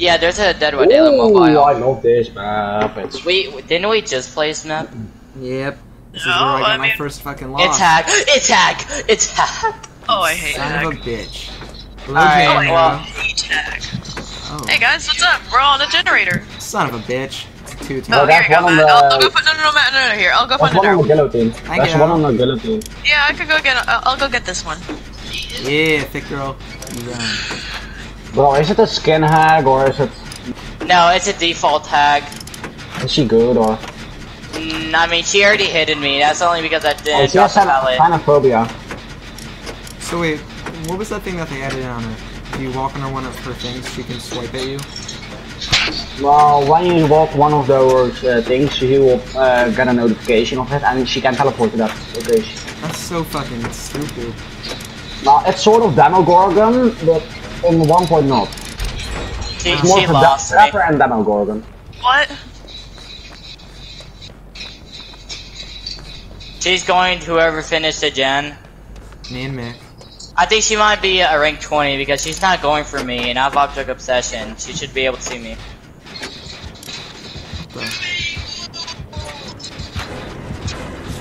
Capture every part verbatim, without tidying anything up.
Yeah, there's a dead one in the mobile. Oh, I know this map. It's... Wait, didn't we just play Snap? Yep. This no, is where I got I my mean... first fucking loss. It's hacked! It's hacked! It's hacked! Oh, I hate hack. Son of a bitch. Alright, oh, I well. hate hack. Oh. Hey guys, what's up? We're all on a generator. Son of a bitch. Two, two. Oh, that's here you one go, on Matt. The... I'll, I'll go find... No, no, no, Matt, no, no, here. I'll go find another one. That's one on the guillotine. That's one on the guillotine. Yeah, I could go get... A... I'll go get this one. Yeah, thick girl. Yeah. Bro, is it a skin hag or is it... No, it's a default hag. Is she good or...? Mm, I mean, she already hid me. That's only because I did. Oh, it's just xenophobia. So wait, what was that thing that they added on her? If you walk on one of her things, she can swipe at you? Well, when you walk one of those uh, things, she will uh, get a notification of it and she can teleport to that location. That's so fucking stupid. Now, it's sort of Demogorgon, but on one point not. She, it's more she lost Trapper me. and Demogorgon. What? She's going to whoever finished the gen. Me and Mick. I think she might be a rank twenty because she's not going for me and I have Object of Obsession. She should be able to see me.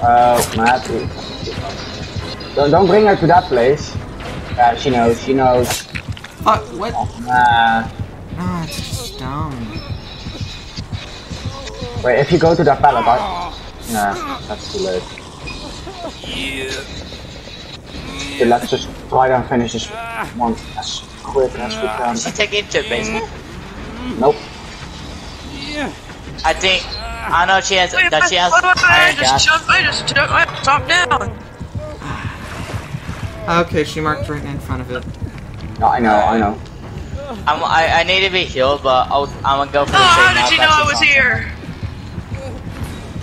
Oh, uh, Matt. Don't, don't bring her to that place. Uh, she knows, she knows. Fuck, uh, what? Nah. Nah, it's just dumb. Wait, if you go to that pallet, I... Nah, that's too late. Yeah. Okay, let's just try and finish this one as quick as we can. She take it to basement. Nope. I think I know she has Wait, that she has. I just jumped. I just don't. I top down. Okay, she marked right in front of it. No, I know. I know. I'm, I I need to be healed, but I'll, I'm gonna go for the oh, save. How did you know I was here?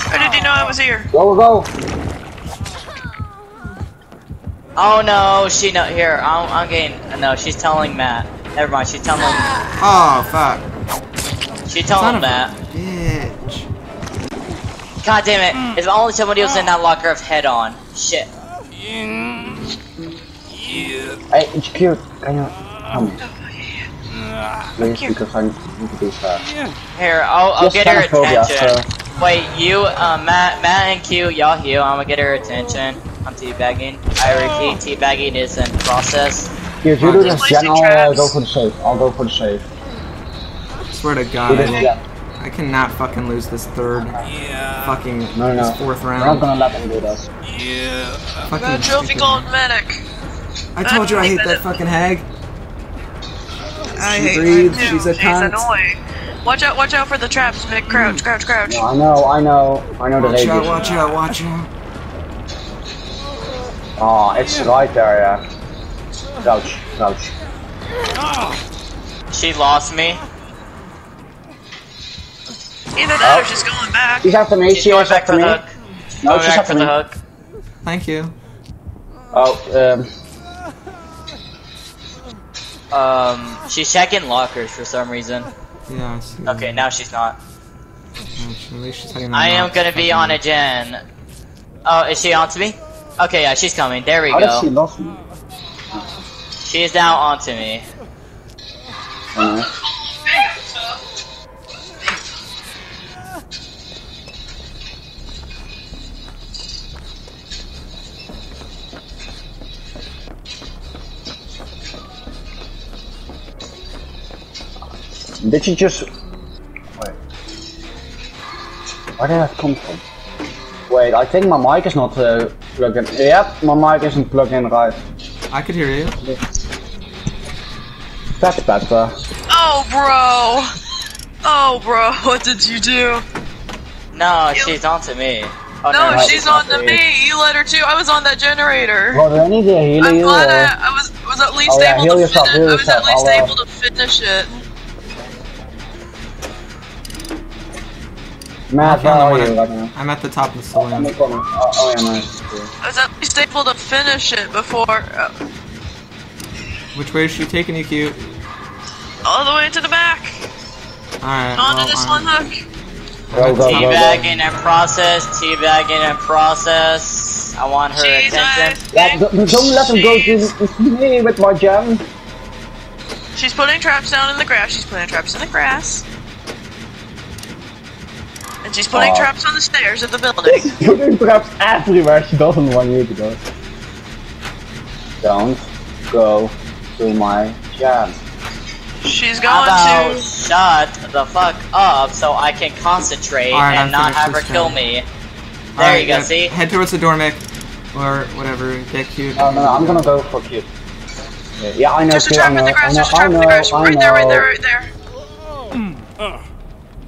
How did you know I was here? Go go. Oh no, she no here. I'm, I'm getting no. She's telling Matt. Never mind. She's telling. Oh fuck. She telling Matt. Bitch. God damn it! If only somebody was in that locker of head on. Shit. Yeah. Hey, it's cute. Can you come? Please, because I need to do that. Here, I'll, I'll get her attention. So. Wait, you, uh, Matt, Matt and Q, y'all heal. I'm gonna get her attention. I'm teabagging. I repeat, teabagging is in process. Here, if you do this gen, I'll uh, go for the save. I'll go for the save. I swear to God, I, yeah. I cannot fucking lose this third yeah. fucking no, no. This fourth round. We're not gonna let them do this. Yeah. Fucking that trophy gold medic. I told you I hate that fucking hag. I hate her too. She's a cunt. She's annoying. Watch out! Watch out for the traps, Mick. Crouch, crouch, crouch. No, I know, I know, I know the lady. Watch out! Watch out! Watch out! Oh, it's right there, yeah. Crouch, crouch. She lost me. Either that oh. or she's going back. She's after me, she's she was after me. No, she's after me. The hook. Thank you. Oh, um... Um, she's checking lockers for some reason. Yeah, I see. Okay, now she's not. Actually, she's I am gonna be on a gen. Oh, is she on to me? Okay, yeah, she's coming. There we How go. How did she lost me? She is now onto me. Uh. Did she just... Wait. Where did that come from? Wait, I think my mic is not uh, plugged in. Yep, my mic isn't plugged in right. I could hear you. That's better. Oh, bro! Oh, bro, what did you do? No, you... she's on to me. Oh, no, no, she's on to me! You let her too! I was on that generator! Well, do I need to heal I'm you? Glad I, I was, was at least oh, yeah, able to yourself, finish it. I was yourself. at least I'll, able to finish it. Matt, okay, how are you right now? I'm at the top of the saloon. Oh, oh, oh yeah, nice. Yeah. I was at least able to finish it before... Uh... Which way is she taking you, Q? All the way to the back! Alright, Onto well, this one um... hook! Go, go, go, teabagging and process, teabagging and process... I want her Jeez, attention. Let, don't let him go to me with my gem! She's putting traps down in the grass. She's putting traps in the grass. And she's putting uh, traps on the stairs of the building. She's putting traps everywhere. She doesn't want you to go. Don't go to my job. She's going How about to shut the fuck up so I can concentrate right, and not have her time. kill me. There right, you go, yeah. see? Head towards the door, Mick. Or whatever. Get cute. Oh, no, no, I'm gonna go for cute. Yeah, yeah I know. There's a trap in the grass. There's a trap in the grass. Right there, right there, right there.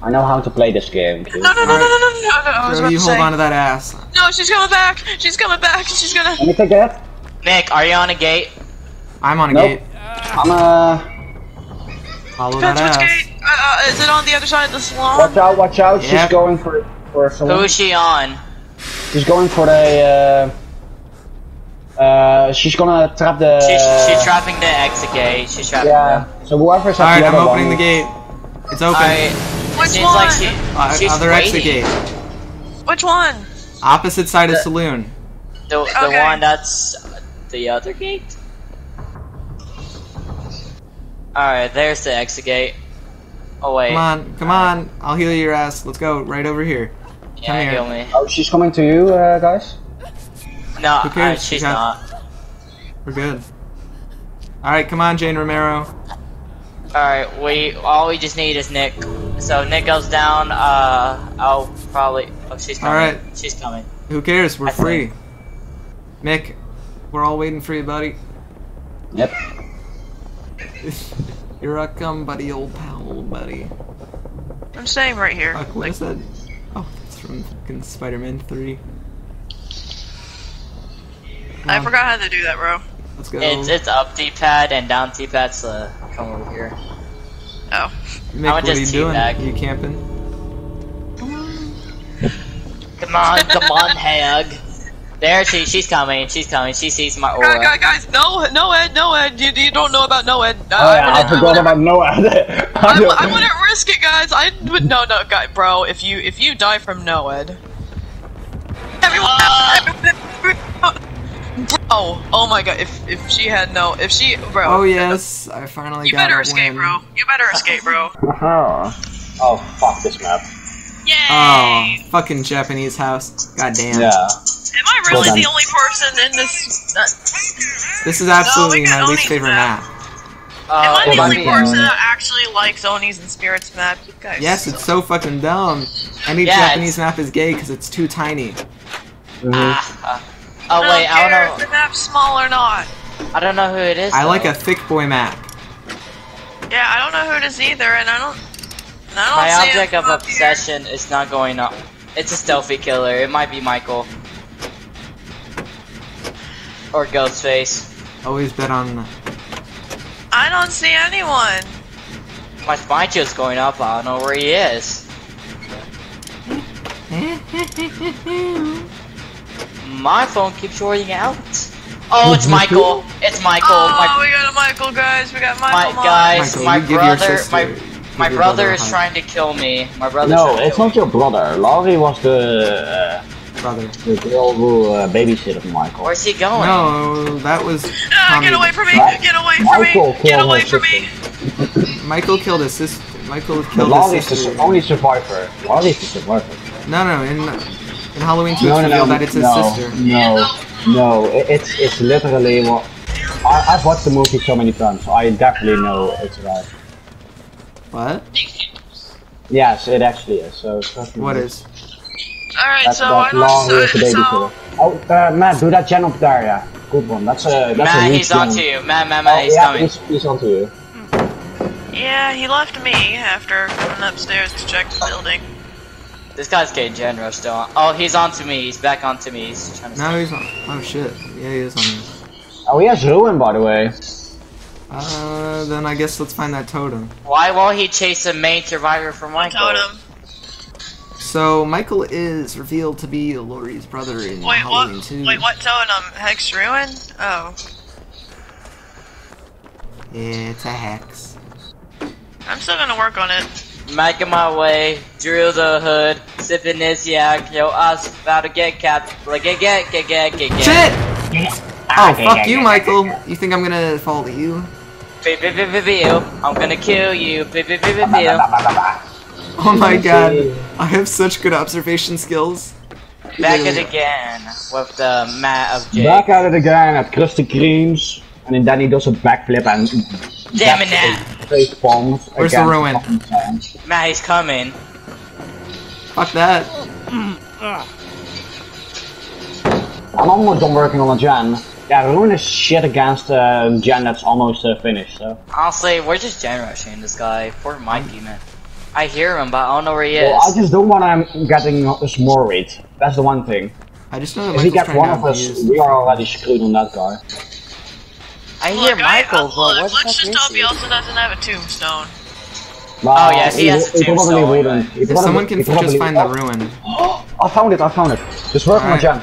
I know how to play this game. Too. No, no, no, right. no, no, no, no, no, no. I was about to say. You hold on to that ass. No, she's coming back. She's coming back. She's gonna. Can you take that? Mick, are you on a gate? I'm on a nope. gate. I'm a. Follow Depends that ass. Gate. Uh, uh, is it on the other side of the salon? Watch out! Watch out! Yep. She's going for for a salon. Who is she on? She's going for the. Uh, uh, she's gonna trap the. She's, she's trapping the exit gate. She's trapping. Yeah. The... So whoever's at All right, the other I'm opening one. the gate. It's open. I, Which Seems one? Like she, uh, she's other waiting. exit gate. Which one? Opposite side the, of saloon. The, the okay. one that's the other gate. Alright, there's the exit gate. Oh wait. Come on, come on. I'll heal your ass. Let's go right over here. Yeah, come here. Heal me. Oh, she's coming to you, uh, guys. No, Who cares? Uh, she's okay. not. We're good. Alright, come on, Jane Romero. Alright, we all we just need is Nick. So Nick goes down, uh, I'll probably, oh, she's coming. All right. She's coming. Who cares? We're I free. Think. Mick, we're all waiting for you, buddy. Yep. Here I come, buddy, old pal, buddy. I'm staying right here. Fuck, what like... is that? Oh, it's from fucking Spider-Man three. I um, forgot how to do that, bro. Let's go. It's, it's up D-pad and down D-pad's uh, come over here. Oh. Mick, what are you doing? Are you camping? Come on, come on, hag. There she, she's coming, she's coming, she sees my aura. Guys, guys, no, no Ed, no Ed, you, you don't know about no Ed. Uh, oh, yeah, I, I forgot about no Ed. I, I wouldn't risk it, guys, I would, no, no, guy, bro, if you, if you die from no Ed. Everyone, uh, bro, oh my god, if, if she had no, if she, bro. Oh yes, I finally you got You better escape, win. bro, you better escape, bro. Oh, fuck this map. Yay! Oh, fucking Japanese house. God damn. Yeah. Am I really well the only person in this? Uh, this is absolutely no, my Oni's least favorite map. map. Uh, Am I well the only person that actually likes Oni's and Spirits map? You guys. Yes, it's so fucking dumb. Any yeah, Japanese it's... map is gay because it's too tiny. Mm-hmm. uh, uh, oh wait, I don't, I don't know. If the map's small or not? I don't know who it is. I though. like a thick boy map. Yeah, I don't know who it is either, and I don't. I My object of obsession here. is not going up. It's a stealthy killer. It might be Michael. Or Ghostface. Always bet on... I don't see anyone. My spincho's going up. I don't know where he is. My phone keeps shorting out. Oh, it's Michael. It's Michael. Oh, my... we got a Michael, guys. We got Michael. My, guys, Michael, my brother... My brother, brother is hunt. trying to kill me. My brother. No, it's not your brother. Laurie was the uh, brother, the girl who uh, babysitted Michael. Where's he going? No, that was. Uh, get away from me! Get away from Michael me! Get away from sister. me! Michael killed his sister. Michael killed his sister. Laurie's the only survivor. Laurie's the survivor. No, no, in in Halloween two, no, it's no, revealed no, that it's his no, sister. No, no, it, it's it's literally. Well, I, I've watched the movie so many times. So I definitely know it's right. What? Yes, it actually is. So what is? Alright, so I don't see so... Oh, uh, Matt, do that gen up there, yeah. Good one. That's a that's Matt, a he's on to you. Matt, Matt, Matt, oh, he's yeah, coming. He's, he's on to you. Yeah, he left me after coming upstairs to check the building. This guy's getting gen rushed on. Oh, he's on to me. He's back on to me. He's trying to no, he's on. Oh shit. Yeah, he is on me. Oh, he has Ruin, by the way. Uh, then I guess let's find that totem. Why won't he chase the main survivor for Michael? Totem. So, Michael is revealed to be Laurie's brother in wait, Halloween what? two. Wait, what totem? Hex Ruin? Oh. Yeah, it's a hex. I'm still gonna work on it. Making my way, drew the hood, sipping this yak, yo, I was about to get capped. Like, get, get, get, get, get, get. Shit! Oh, fuck you, Michael. You think I'm gonna follow you? I'm gonna kill you. Oh my god, I have such good observation skills. Back at it again with the mat of Jake. Back at it again at Krusty Kreams. And then Danny does a backflip and damn it now. Where's the ruin? Matt, he's coming. Fuck that. I'm almost done working on a gen. Yeah, ruin is shit against uh, gen that's almost uh, finished, so. Honestly, we're just gen rushing this guy. Poor Mikey, man. I hear him, but I don't know where he is. Well, I just don't want him getting us worried. That's the one thing. I just know that if Michael's he gets one of us, we are already screwed on that guy. I hear look, Michael, I, but look, what let's just hope he also doesn't have a tombstone. No, oh yeah, he it, has a tombstone. If someone can just find the ruin. Oh, I found it, I found it. Just work on my gen.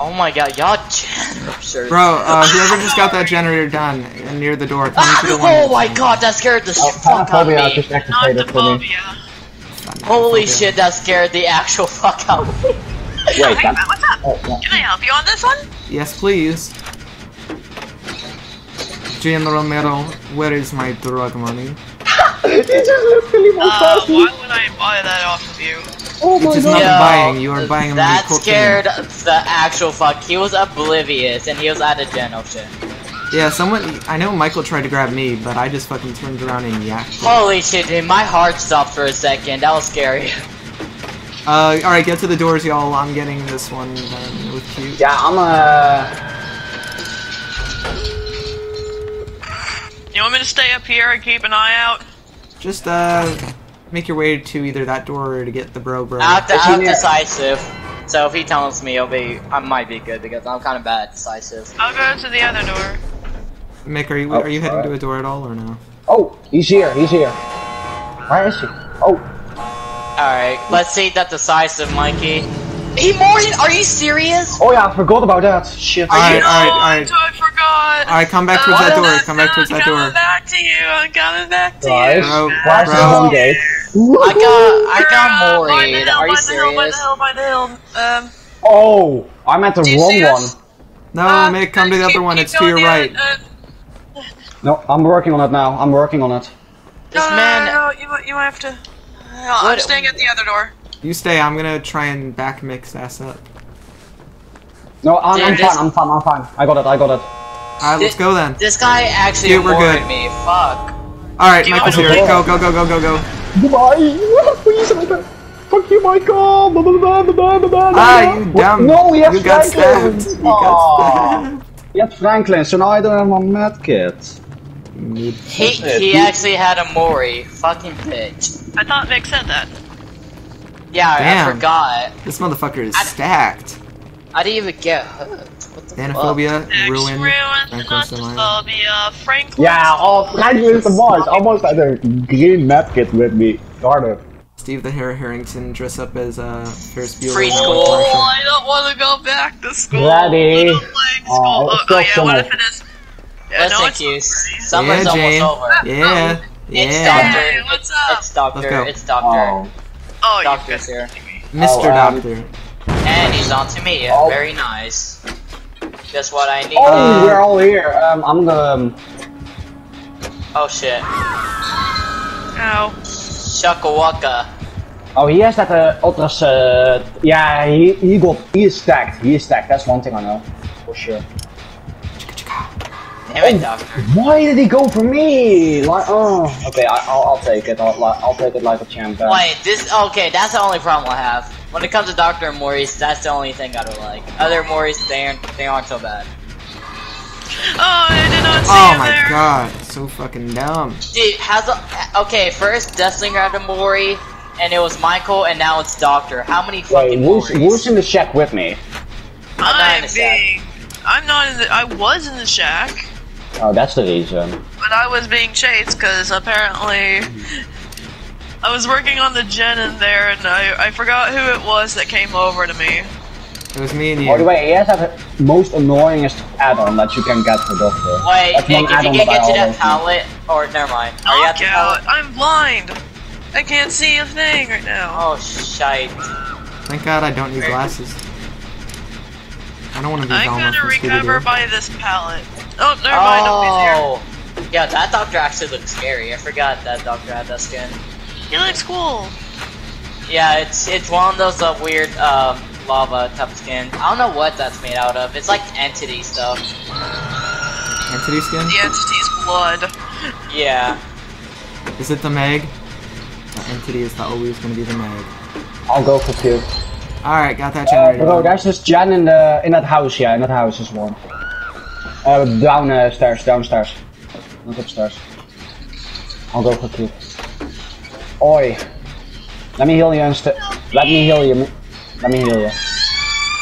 Oh my god, y'all generators. Bro, uh, whoever just got that generator done near the door, come to the one. Oh my god, that scared the oh, fuck out of me. Not holy shit, that scared the actual fuck out of me. Wait, hey, what's up? Oh, yeah. Can I help you on this one? Yes, please. General Romero, where is my drug money? He just literally won't uh, why would I buy that off of you? Oh my god. Not buying, you are buying a that scared cocaine. The actual fuck. He was oblivious and he was out of gen shit. Yeah, someone. I know Michael tried to grab me, but I just fucking turned around and yacked. Holy shit, dude. My heart stopped for a second. That was scary. Uh, alright, get to the doors, y'all. I'm getting this one done with Q. Yeah, I'm uh. You want me to stay up here and keep an eye out? Just, uh, make your way to either that door or to get the bro bro. I'm decisive, so if he tells me, I'll be, I might be good because I'm kind of bad at decisive. I'll go to the other door. Mick, are you, oh, are you heading right. to a door at all or no? Oh, he's here, he's here. Where is he? Oh. Alright, let's see that decisive, Mikey. Hey, Mori, are you serious? Oh yeah, I forgot about that. Shit. Alright, alright, alright. I forgot. Alright, come back towards that door. Come back towards that door. I'm coming back to you. I'm coming back to you. Bro, bro. I got, I got Mori. Are you serious? By the hill, by the hill, by the hill. Um. Oh, I'm at the wrong one. No, Mick, come to the other one. It's to your right. No, I'm working on it now. I'm working on it. This man. No, you have to. I'm staying at the other door. You stay, I'm gonna try and back mix ass up. No, I'm, Dude, I'm fine, I'm fine, I'm fine. I got it, I got it. Alright, let's go then. This guy actually Dude, we're good. me, fuck. Alright, Michael's here. Go, go, go, go, go, go. Goodbye. Please, Michael. Fuck you, Michael. Ah, you dumb. No, he has you got stabbed. You got stabbed. He had Franklin, so now I don't have my med kit. He, he actually had a Mori. Fucking bitch. I thought Vic said that. Yeah, damn. I forgot. This motherfucker is I stacked. I didn't even get hooked. What the Xenophobia, fuck? Ruin, ruin Xenophobia, Franklin. Yeah, oh, Franklin's the boss. Almost had a green map kit with me. Darn it. Steve the Hare Harrington dress up as uh, Ferris Bueller. Free school. Oh, I don't want to go back to school. Ready? I don't like school. Uh, oh, oh yeah, what if it is? Yeah, no, it's you. Summer's yeah, Jane. almost over. Yeah. Um, yeah. It's Doctor. Hey, what's up? It's Doctor. It's Doctor. Oh. Oh, Doctor's here. Mister Doctor. And he's on to me. Oh. Very nice. Just what I need. Oh, uh, we're all here. Um, I'm the... Um... Oh, shit. Ow. Shakawaka. Oh, he has that uh, ultras... Uh, yeah, he, he got... He is stacked. He is stacked. That's one thing I know. For sure. Damn it, Doctor. Why did he go for me? Like, oh, okay, I, I'll, I'll take it. I'll, I'll take it like a champion. Wait, this okay? That's the only problem I have when it comes to Doctor and Maurice. That's the only thing I don't like. Other Maurice, they aren't, they aren't so bad. Oh, I did not see oh him my there. god, so fucking dumb. Dude, how's a, okay? First, Dustling grabbed a Mori, and it was Michael, and now it's Doctor. How many fucking? Wait, who's in the shack with me? I'm not in the shack. I'm not in the. I was in the shack. Oh, that's the reason. But I was being chased because apparently I was working on the gen in there, and I I forgot who it was that came over to me. It was me and you. By the way, he has the most annoyingest add-on that you can get for Doctor. Wait, if you can get to that pallet, or never mind. Are you at the pallet? I'm blind. I can't see a thing right now. Oh shite! Thank God I don't need glasses. I don't want to be. I'm gonna recover by this pallet. Oh, never mind. Oh. Yeah, that Doctor actually looked scary. I forgot that Doctor had that skin. He looks cool. Yeah, it's it's one of those uh, weird um, lava type of skin. I don't know what that's made out of. It's like entity stuff. Entity skin? The entity's blood. Yeah. Is it the Meg? The entity is always going to be the Meg. I'll go for two. Alright, got that generator. Bro, there's this Jan in, the, in that house, yeah. In that house is one. Uh, downstairs, downstairs. Not upstairs. I'll go for two. Oi. Let me heal you instead. Let me heal you. Let me heal you.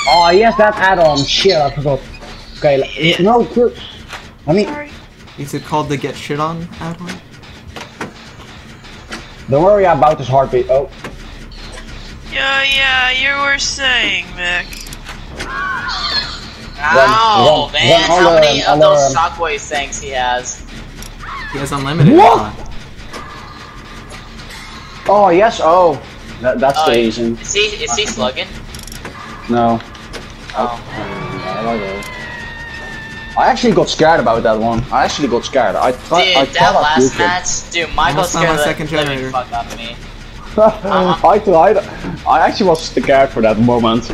Oh, yes, that add-on. Shit, I forgot. Okay, let, yeah. no, good. Let me. Sorry. Is it called the get shit on add-on? Don't worry about this heartbeat. Oh. Yeah, yeah, you were saying, Mick. Ow, run, man, run, how many of those shockwave things he has? He has unlimited. What? Huh? Oh, yes, oh. That, that's oh, the Asian. Is he, is he slugging? No. Oh. I actually got scared about that one. I actually got scared. I thought I Dude, that last match, dude, Michael scared the living fuck out of me. uh-huh. I tried. I actually was scared for that moment.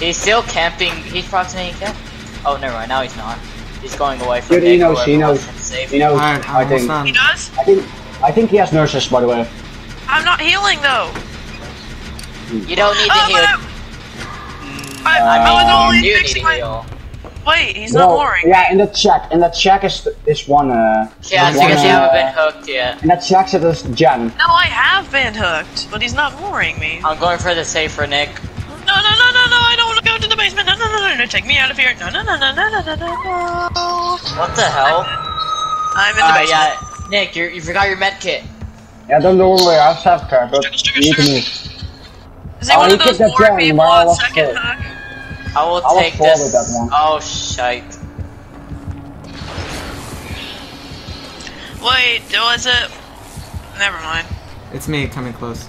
He's still camping. He's approximately camping. Oh, never mind. Now he's not. He's going away from Dude, he knows, he knows. He knows. Right, I think. Done. He does? I think. I think he has nurses, by the way. I'm not healing though. You don't need oh, to heal. I'm, I'm, I'm uh, not only you fixing need to heal. My... Wait, he's no, not lowering. Yeah, in the check, and the check is is one. Uh, yeah, it's because you haven't been hooked yet. And that check is Jen. No, I have been hooked, but he's not lowering me. I'm going for the safe for Nick. No, no, no, no, no! I don't want to go to the basement. No, no, no, no, no! Take me out of here! No, no, no, no, no, no, no, no! What the hell? I'm in the uh, basement. Yeah. Nick, you you forgot your med kit. Yeah, don't worry, I'll have care, but you need to move. Is it oh, one of those more people on second hook? I will I take this. That oh, shite. Wait, was it? Never mind. It's me coming close.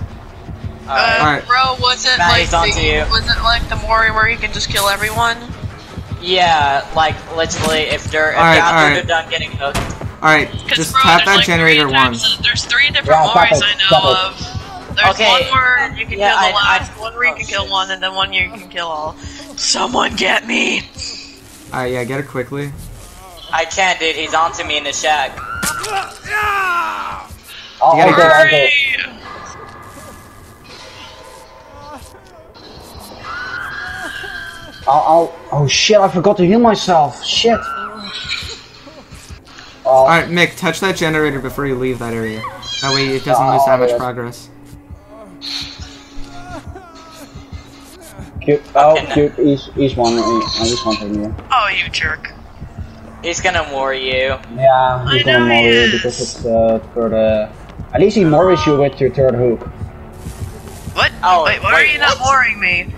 Uh, uh, Alright. Bro, was it, like the, was it like the Mori where he can just kill everyone? Yeah, like literally if they're, if right, after right. they're done getting hooked. Alright, just bro, tap that like generator once. There's three different yeah, Moris I know of. There's okay. one where you can yeah, kill the last, one where you oh, can shit. kill one, and then one you can kill all. Someone get me! Alright, yeah, get her quickly. I can't, dude. He's onto me in the shack. Oh, I did, I did. Oh, oh, shit, I forgot to heal myself. Shit. Oh. Alright, Mick, touch that generator before you leave that area. That way it doesn't oh, lose that much progress. Cute. Oh, okay, cute. No. He's, he's one. I just want you. Oh, you jerk. He's gonna worry you. Yeah, he's I gonna worry you because it's uh, for the. At least he worries you with your third hook. What? Oh, wait, why wait, are you what? not worrying me?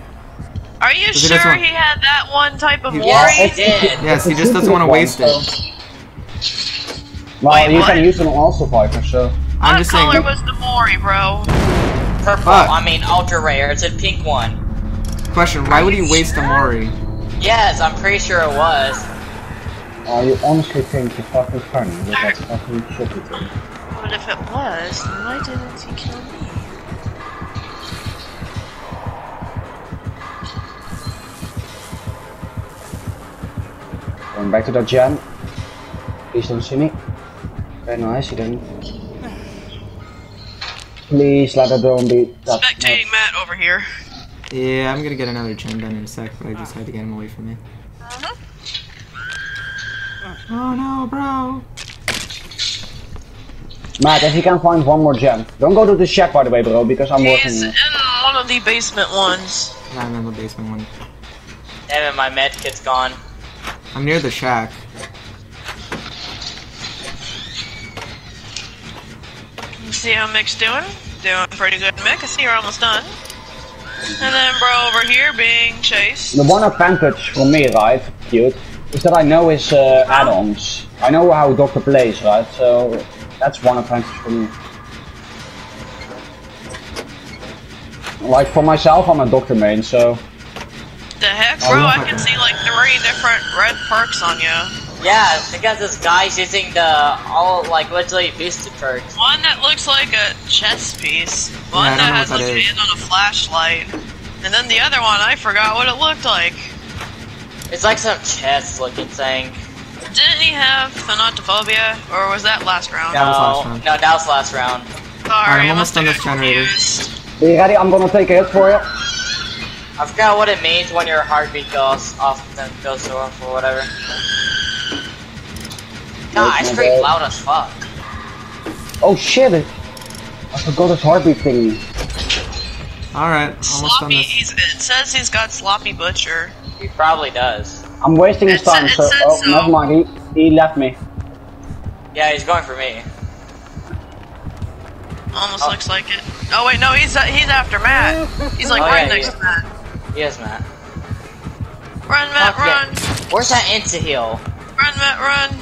Are you sure he, he had that one type of worry? Yes, he did. Yes, he just doesn't want to waste it. So. Well, Wait, you what? can use an also for sure. I'm just saying. What color was the Mori, bro? Purple. Fuck. I mean, ultra rare. It's a pink one. Question: why would you waste a Mori? Yes, I'm pretty sure it was. Oh, you honestly think you're fucking funny? But that's fucking stupid. But if it was, why didn't he kill me? Going back to the gym. Please don't see me. Very nice, you didn't. Please let her don't be. Spectating Matt over here. Yeah, I'm gonna get another gem done in a sec, but I just had to get him away from me. Uh-huh. Oh no, bro! Matt, if you can find one more gem. Don't go to the shack, by the way, bro, because I'm He's working. He's in one of the basement ones. Yeah, I'm in the basement one. Damn it, my med kit's gone. I'm near the shack. See how Mick's doing? Doing pretty good, Mick. I see you're almost done. And then bro over here being chased. The one advantage for me, right, cute, is that I know his uh, add-ons. I know how Doctor plays, right? So that's one advantage for me. Like for myself, I'm a Doctor main, so... The heck, bro? I can see like three different red perks on you. Yeah, she got this guy using the all like literally boosted perks. One that looks like a chess piece. One yeah, that has like a hand on a flashlight. And then the other one, I forgot what it looked like. It's like some chess looking thing. Didn't he have Thanatophobia? Or was that last round? No, that was last round. No, that was last round. Sorry, I'm almost done this generator. Are you ready? I'm gonna take it for you. I forgot what it means when your heartbeat goes off and goes off or whatever. Nah, it's pretty loud as fuck. Oh shit! I forgot his heartbeat thingy. Alright, almost done this. It says he's got sloppy butcher. He probably does. I'm wasting his time, so... Oh, never mind, he, he left me. Yeah, he's going for me. Almost oh. looks like it. Oh wait, no, he's uh, he's after Matt. He's like oh, right yeah, next to Matt. He is Matt. Run, Matt, fuck run! It. Where's that insta-heal? Run, Matt, run!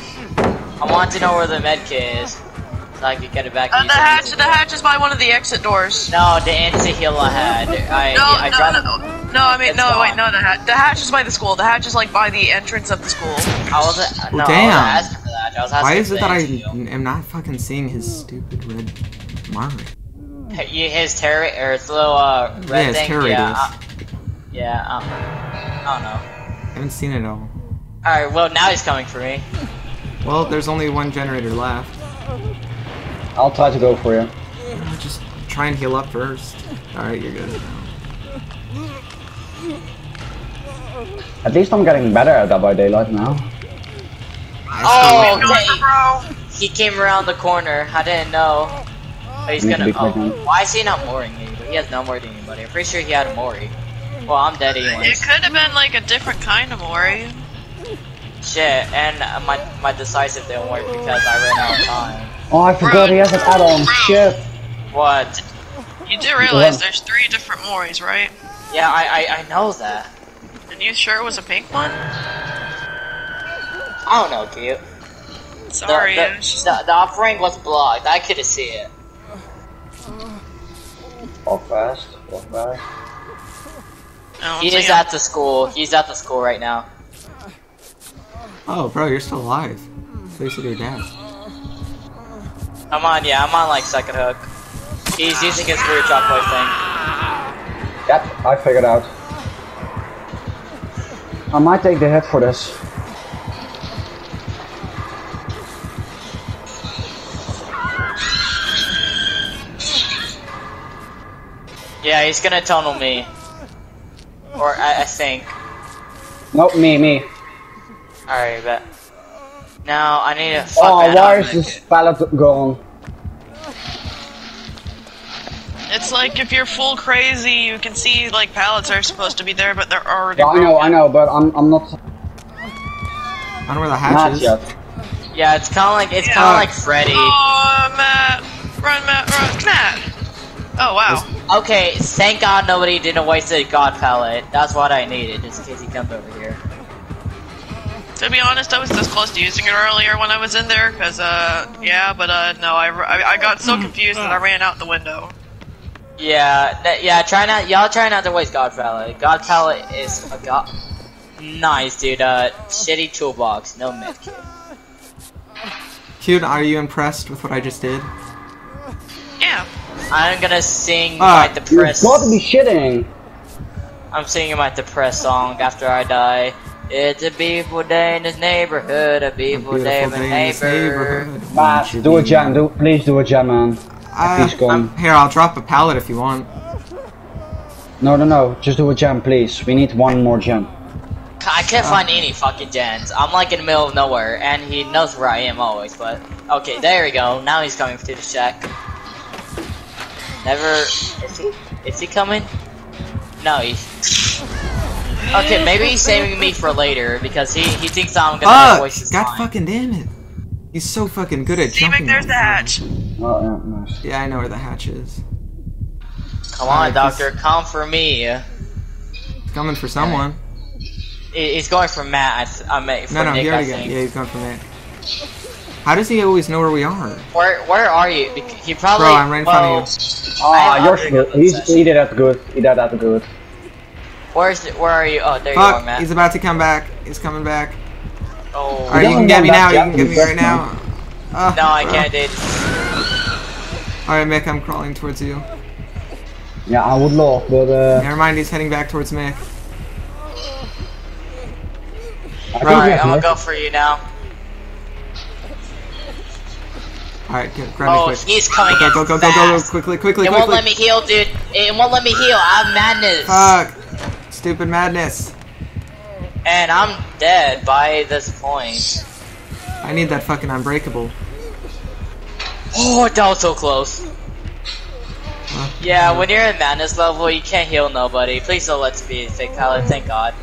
I want to know where the med kit is, so I can get it back. Uh, the hatch, the hatch is by one of the exit doors. No, the insta-heal I had. I, no, I, I no, dropped no, no, I mean, it's no, gone. wait, no, the hatch. The hatch is by the school. The hatch is like by the entrance of the school. I wasn't. No, well, damn. I was asking for that. I was asking Why is it that I am not fucking seeing his stupid red? Mori. His terror or his little uh, red yeah, thing. Terror yeah, uh, yeah. Um, I don't know. I haven't seen it all. All right. Well, now he's coming for me. Well, there's only one generator left. I'll try to go for you. Just try and heal up first. All right, you're good. At least I'm getting better at that by daylight now. Oh, okay. He came around the corner. I didn't know. Oh, he's gonna. Oh, why is he not mooring anybody? He has no more than anybody. I'm pretty sure he had a Mori. Well, I'm dead anyway. It could have been like a different kind of Mori. Shit, and uh, my my decisive didn't work because I ran out of time. Oh, I forgot he has an add-on. Shit. What? You do realize there's three different Moris, right? Yeah, I, I I know that. And you sure it was a pink one? I don't know, cute. Sorry. The, the, just... the, the offering was blocked. I couldn't see it. Walk fast, walk fast. He is at the school. He's at the school right now. Oh, bro, you're still alive. Face of your dad. I'm on, yeah, I'm on like second hook. He's using his weird chop boy thing. Yep, I figured out. I might take the hit for this. Yeah, he's gonna tunnel me. Or, I, I think. Nope, me, me. Alright, bet. Now, I need to fuck Oh, why is this pallet gone? It's like if you're full crazy, you can see, like, pallets are supposed to be there, but they're already yeah, I know, I know, but I'm, I'm not... I don't know where the hatch not is. Yet. Yeah, it's kinda like, it's yeah. kinda like Freddy. Oh, Matt! Run, Matt, run, Matt! Oh wow. Okay, thank God nobody didn't waste a god pallet. That's what I needed, just in case he comes over here. To be honest, I was this close to using it earlier when I was in there, cause uh, yeah, but uh, no, I, I, I got so confused that I ran out the window. Yeah, that, yeah, try not, y'all try not to waste god pallet. God pallet is a god. Nice, dude. Uh, shitty toolbox, no med kit. Cute, are you impressed with what I just did? Yeah. I'm gonna sing uh, my depressed. You gotta be shitting. I'm singing my depressed song after I die. It's a beautiful day in this neighborhood. A beautiful, a beautiful day in the neighborhood. Ah, do a jam, do please do a jam, man. Uh, I'm, here, I'll drop a pallet if you want. No, no, no, just do a jam, please. We need one more jam. I can't uh, find any fucking jams. I'm like in the middle of nowhere, and he knows where I am always. But okay, there we go. Now he's coming to the shack. Never. Is he? Is he coming? No, he's. Okay, maybe he's saving me for later because he he thinks I'm gonna oh, voice his God mind. Fucking damn it! He's so fucking good at See, jumping. There's the hatch. Oh, yeah, nice. Yeah, I know where the hatch is. Come on, right, Doctor, he's... come for me. He's coming for someone. He's going for Matt. I, I mean, for no, no, Nick, I think. Yeah, he's going for Matt. How does he always know where we are? Where Where are you? He probably. Bro, I'm right in well, front of you. Ah, oh, you're good. He did that good. He did that good. Where's Where are you? Oh, there Fuck, you are, Matt. He's about to come back. He's coming back. Oh. Alright, you can get me now. You can get me right now. Uh, no, I bro. can't, dude. Alright, Mick, I'm crawling towards you. Yeah, I would love, but uh... never mind, he's heading back towards Mick. Alright, I'm gonna go for you now. Alright, grab oh, me quick. Oh, he's coming go, in go, go, fast. go, go, go, quickly, quickly, It quickly. won't let me heal, dude. It won't let me heal. I'm madness. Fuck. Stupid madness. And I'm dead by this point. I need that fucking Unbreakable. Oh, that was so close. Huh? Yeah, when you're in madness level, you can't heal nobody. Please don't let me take Tyler, thank God.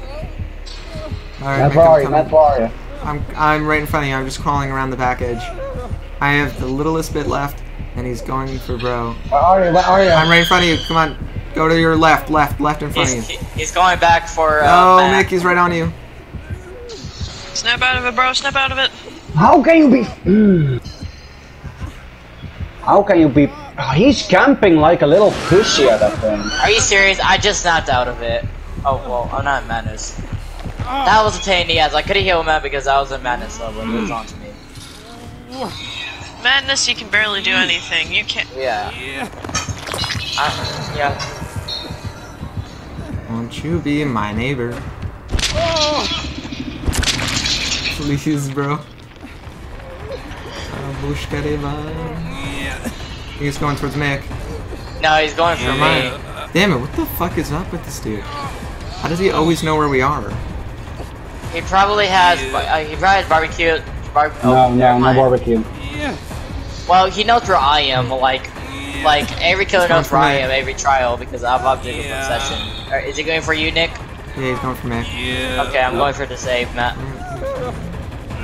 Alright, I'm, I'm, I'm right in front of you. I'm just crawling around the back edge. I have the littlest bit left, and he's going for bro. Where are you? Where are you? I'm right in front of you. Come on. Go to your left, left, left in front he's, of you. He's going back for. Uh, oh, Mick, he's right on you. Snap out of it, bro. Snap out of it. How can you be. Mm. How can you be. Oh, he's camping like a little pussy at that thing. Are you serious? I just snapped out of it. Oh, well, I'm not in madness. Oh. That was a pain in the ass. I couldn't heal him out because I was in madness level. Mm. It was on to me. Madness, you can barely do anything. You can't. Yeah. Yeah. Uh, yeah. Won't you be my neighbor? Oh. Please, bro. Yeah. He's going towards Mick. No, he's going for yeah. me. Damn it! What the fuck is up with this dude? How does he always know where we are? He probably has. Uh, he probably has barbecue. Bar no, oh, no, no barbecue. Yeah. Well, he knows where I am. Like. Like, every killer knows where I am, every trial, because I have Object of Obsession. Right, is he going for you, Nick? Yeah, he's going for me. Yeah. Okay, I'm going for the save, Matt.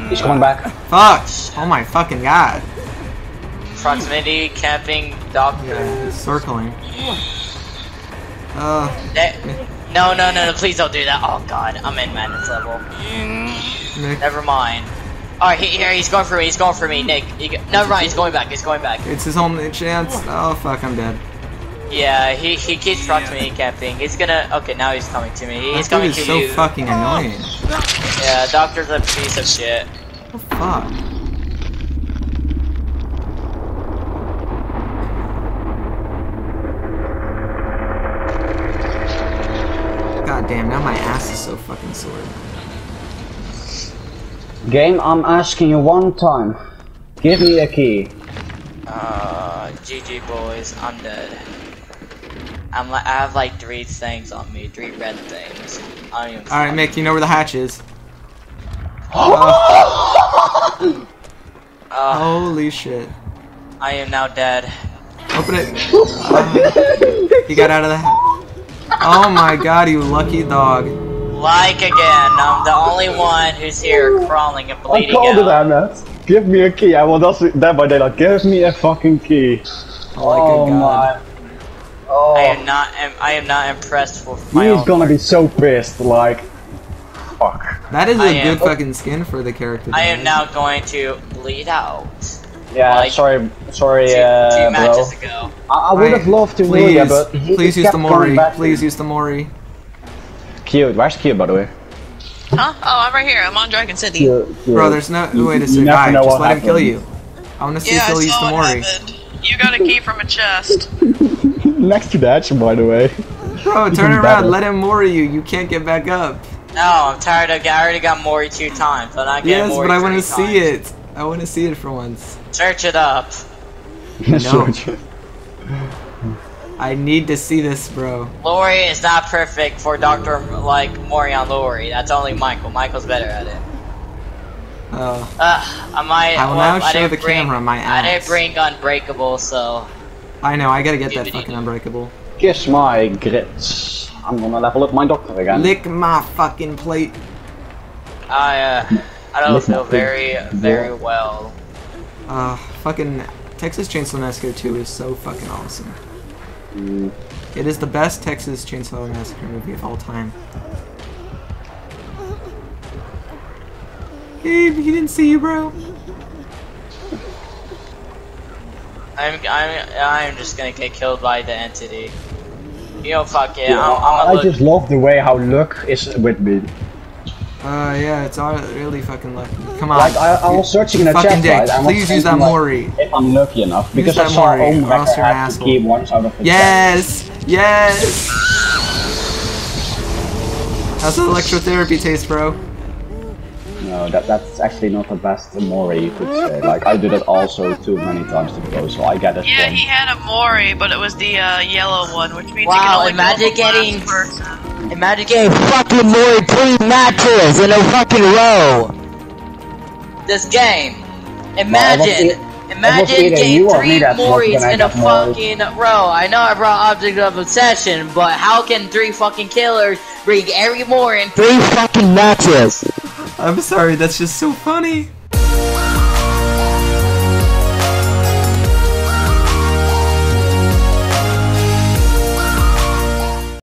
He's going back. Fuck! Oh my fucking god. Proximity, camping, doctor. Yeah, he's circling. Uh, that, no, no, no, no, please don't do that. Oh god, I'm in madness level. Nick. Never mind. Alright, here, he's going for me, he's going for me, Nick. He go no, right, he's going back, he's going back. It's his only chance. Oh, fuck, I'm dead. Yeah, he, he keeps trying to me, he kept being. He's gonna... Okay, now he's coming to me. He's coming to you. He's so fucking annoying. Yeah, Doctor's a piece of shit. What the fuck? God damn, now my ass is so fucking sore. Game, I'm asking you one time. Give me a key. Uh, G G boys, I'm dead. I'm like, I have like three things on me, three red things. I don't even. All right, Mick, you know where the hatch is. uh, uh, Holy shit! I am now dead. Open it. Uh, he got out of the hatch. Oh my god, you lucky dog. Like again, I'm the only one who's here crawling and bleeding out. I'm cold out. That, Give me a key. I will also that by daylight. Give me a fucking key. Like oh a god. my. Oh. I am not. I am not impressed with my. He's gonna be so pissed. Like, fuck. That is a I good am, fucking skin for the character. I am now going to bleed out. Yeah, like, sorry, sorry, two, uh, two matches bro. Ago. I, I would have loved to please, leave, but please use the Mori. Please use the Mori. Q, where's Q by the way? Huh? Oh, I'm right here. I'm on Dragon City. Q, Q. Bro, there's no way to survive. Just let happened. him kill you. I want to see yeah, Phil use the Mori. You got a key from a chest. Next to that, by the way. Bro, turn around. Better. Let him Mori you. You can't get back up. No, I'm tired of. I already got Mori two times, but I get Mori. Yes, but I want to see it. I want to see it for once. Search it up. No. Search it. I need to see this, bro. Laurie is not perfect for Doctor like Mori on Laurie. That's only Michael. Michael's better at it. Oh. Uh, I might. I will well, now I show the bring, camera my ass. I didn't bring Unbreakable, so. I know. I gotta get that fucking Unbreakable. Kiss my grits. I'm gonna level up my Doctor again. Lick my fucking plate. I uh, I don't feel very, very well. Uh, fucking Texas Chainsaw Massacre two is so fucking awesome. It is the best Texas Chainsaw Massacre movie of all time. Gabe, he didn't see you, bro. I'm, I'm, I'm just gonna get killed by the entity. You know, fuck it. Yeah, I'm, I'm I look. just love the way how luck is with me. Uh, yeah, it's all really fucking lucky. Come on. Like, I, I was searching in a chat, right? Please use that Mori. If I'm lucky enough, because I saw Mori, or else you're an asshole. Yes! Yes! How's the electrotherapy taste, bro? No, that, that's actually not the best Mori, you could say. Like, I did it also too many times to go, so I get it. Yeah, one. He had a Mori, but it was the uh, yellow one, which means wow, he can only imagine go getting last person. Imagine getting fucking more three matches in a fucking row! This game. Imagine. Imagine getting three Moris in a fucking row. I know I brought Object of Obsession, but how can three fucking killers bring every Mori in three fucking matches? I'm sorry, that's just so funny.